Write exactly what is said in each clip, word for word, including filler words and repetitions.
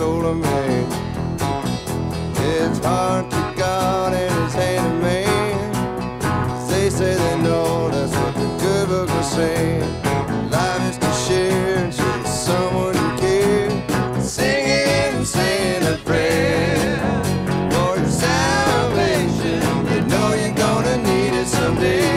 soul of man. It's hard to God and His hand in man. They say they know, that's what the good book was saying. Life is to share and share with someone who cares. Singing and saying a prayer for your salvation. You know you're gonna need it someday.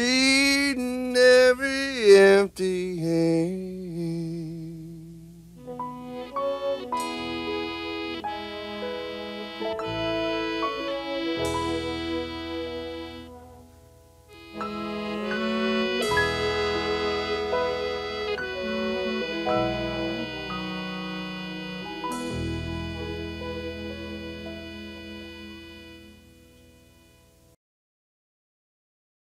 Feeding every empty hand.